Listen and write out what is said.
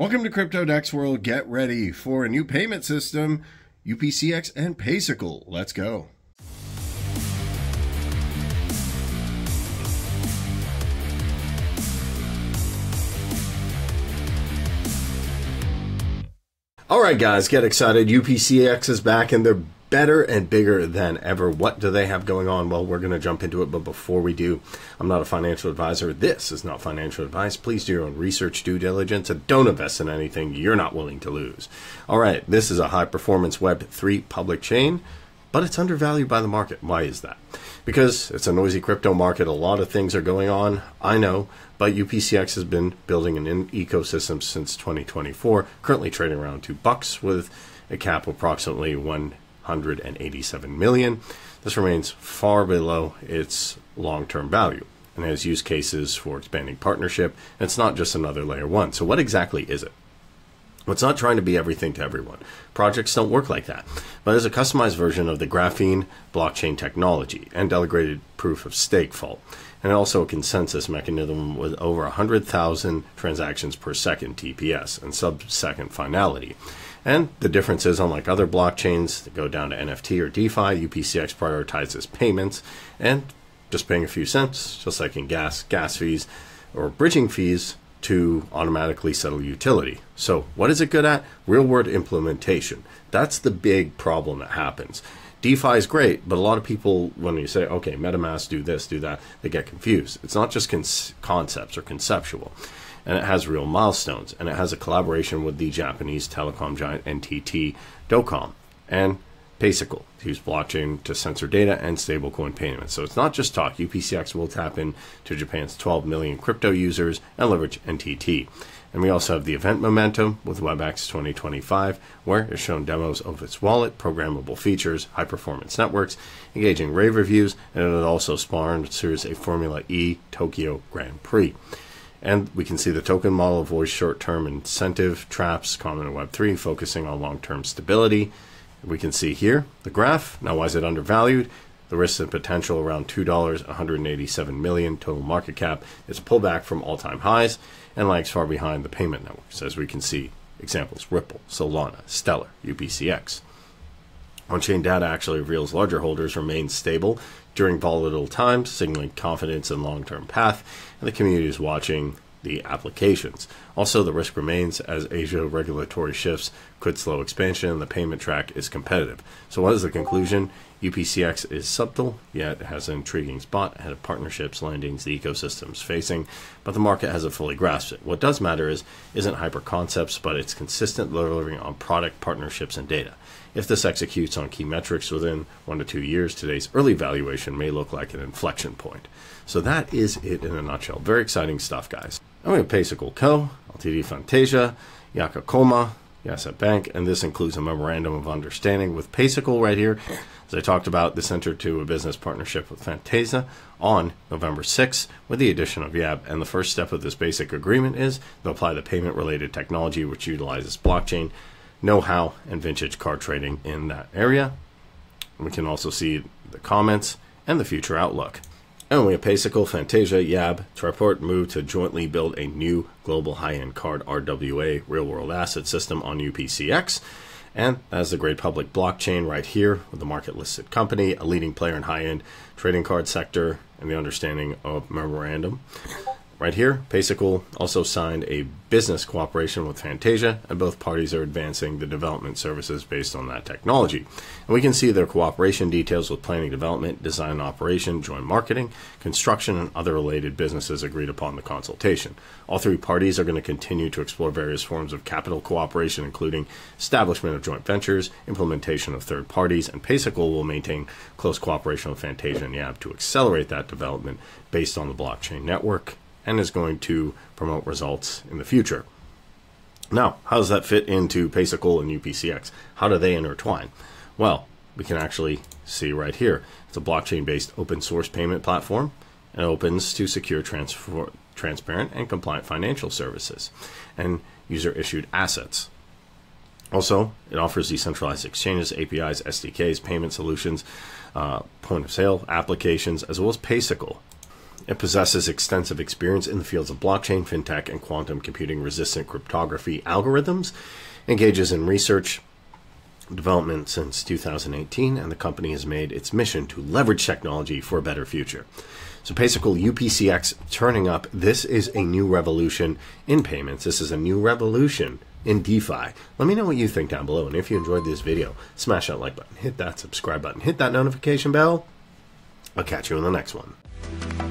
Welcome to CryptoDexWorld. Get ready for a new payment system, UPCX and Paycle. Let's go. All right, guys, get excited. UPCX is back and they're better and bigger than ever. What do they have going on? Well, we're going to jump into it, but before we do, I'm not a financial advisor. This is not financial advice. Please do your own research, due diligence, and don't invest in anything you're not willing to lose. All right, this is a high-performance Web3 public chain, but it's undervalued by the market. Why is that? Because it's a noisy crypto market. A lot of things are going on, I know, but UPCX has been building an ecosystem since 2024, currently trading around $2 with a cap of approximately $187 million. This remains far below its long-term value and has use cases for expanding partnership. And it's not just another layer one. So what exactly is it? Well, it's not trying to be everything to everyone. Projects don't work like that. But it's a customized version of the graphene blockchain technology and delegated proof of stake fault, and also a consensus mechanism with over 100,000 transactions per second TPS and sub-second finality. And the difference is, unlike other blockchains that go down to NFT or DeFi, UPCX prioritizes payments and just paying a few cents, just like in gas fees or bridging fees, to automatically settle utility. So what is it good at? Real-world implementation. That's the big problem that happens. DeFi is great, but a lot of people, when you say, okay, MetaMask, do this, do that, they get confused. It's not just concepts or conceptual. And it has real milestones, and it has a collaboration with the Japanese telecom giant NTT DoCoMo and Paycle to use blockchain to censor data and stablecoin payments. So it's not just talk. UPCX will tap into Japan's 12 million crypto users and leverage NTT. And we also have the event momentum with WebEx 2025, where it's shown demos of its wallet, programmable features, high-performance networks, engaging rave reviews, and it also sponsors a Formula E Tokyo Grand Prix. And we can see the token model avoids short-term incentive traps common in Web3, focusing on long-term stability. We can see here the graph. Now, why is it undervalued? The risk and potential around $2, $187 million total market cap. It's pulled back from all-time highs and lags far behind the payment networks. As we can see, examples, Ripple, Solana, Stellar, UPCX. On-chain data actually reveals larger holders remain stable during volatile times, signaling confidence in long-term path, and the community is watching the applications. Also, the risk remains as Asia regulatory shifts could slow expansion and the payment track is competitive. So what is the conclusion? UPCX is subtle, yet has an intriguing spot ahead of partnerships, landings, the ecosystem's facing, but the market hasn't fully grasped it. What does matter isn't hyper concepts, but it's consistent delivering on product, partnerships, and data. If this executes on key metrics within 1 to 2 years, today's early valuation may look like an inflection point. So that is it in a nutshell. Very exciting stuff, guys. And we have Paycle Co., LTD Fantasia, Yakakoma, Yasset Bank, and this includes a memorandum of understanding with Paycle right here. As I talked about, this entered to a business partnership with Fantasia on November 6th with the addition of Yab. And the first step of this basic agreement is to apply the payment-related technology, which utilizes blockchain, know-how, and vintage card trading in that area. And we can also see the comments and the future outlook. And we have Paycle, Fantasia, Yab, Triport moved to jointly build a new global high-end card RWA real-world asset system on UPCX. And that's the great public blockchain right here with the market-listed company, a leading player in high-end trading card sector, and the understanding of memorandum. Right here, Paycle also signed a business cooperation with Fantasia, and both parties are advancing the development services based on that technology. And we can see their cooperation details with planning, development, design and operation, joint marketing, construction, and other related businesses agreed upon the consultation. All three parties are going to continue to explore various forms of capital cooperation, including establishment of joint ventures, implementation of third parties, and Paycle will maintain close cooperation with Fantasia and Yab to accelerate that development based on the blockchain network, and is going to promote results in the future. Now, how does that fit into Paycle and UPCX? How do they intertwine? Well, we can actually see right here. It's a blockchain-based open source payment platform, and opens to secure, transparent, and compliant financial services and user-issued assets. Also, it offers decentralized exchanges, APIs, SDKs, payment solutions, point-of-sale applications, as well as Paycle. It possesses extensive experience in the fields of blockchain, fintech, and quantum computing resistant cryptography algorithms, engages in research development since 2018, and the company has made its mission to leverage technology for a better future. So Paycle UPCX turning up. This is a new revolution in payments. This is a new revolution in DeFi. Let me know what you think down below. And if you enjoyed this video, smash that like button, hit that subscribe button, hit that notification bell. I'll catch you in the next one.